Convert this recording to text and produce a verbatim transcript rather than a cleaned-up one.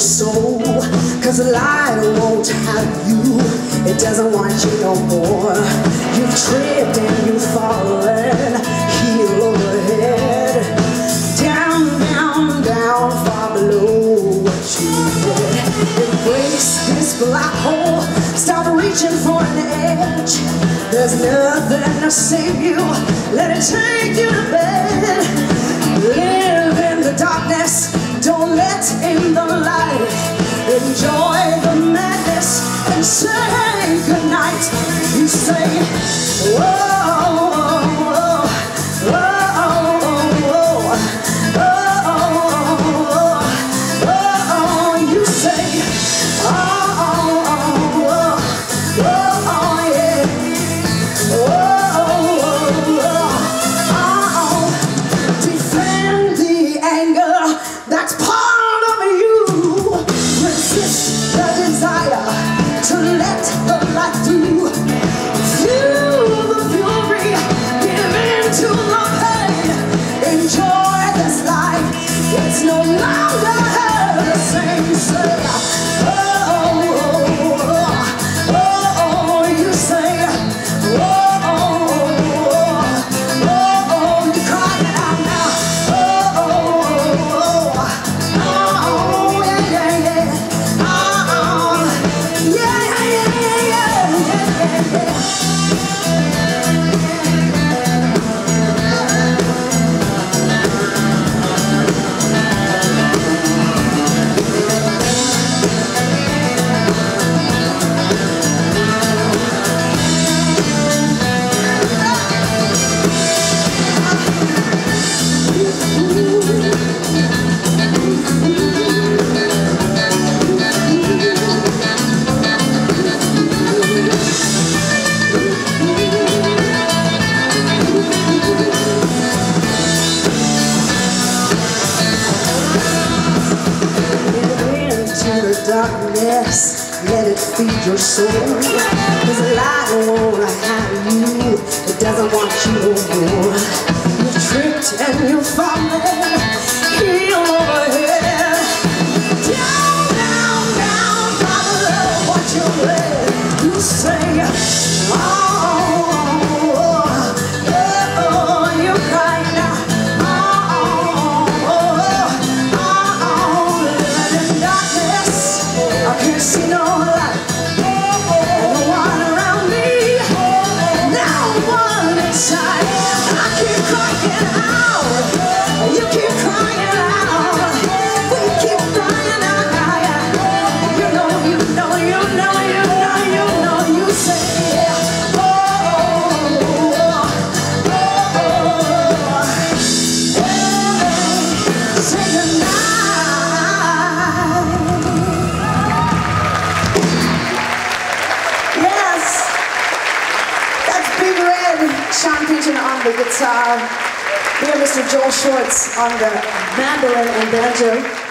soul, cause the light won't have you, it doesn't want you no more. You've tripped and you've fallen, heel over head, down, down, down, far below what you did. Embrace this black hole, stop reaching for an edge. There's nothing to save you, let it take you to bed. Live in the darkness, don't let in the light. Enjoy the madness and say goodnight. You say, whoa, whoa, whoa, whoa, whoa, whoa, whoa. You say, oh, oh, oh, whoa, oh, yeah, whoa. Darkness, let it feed your soul. There's a light all around you, it doesn't want you no more. You're tricked and you're falling, heel over head. Down, down, down, follow what you read. You say, oh, oh, oh, oh, you're crying out. Oh, oh, oh, oh, living in darkness. I can't see no light, and the one around me, now the one inside. I keep crying out, you keep crying out, we keep crying out. You know, you know, you know, you know, you know, you say, oh, oh, oh, oh, oh, say goodnight. Sean Pinchin on the guitar, we have Mister Joel Schwartz on the mandolin and banjo.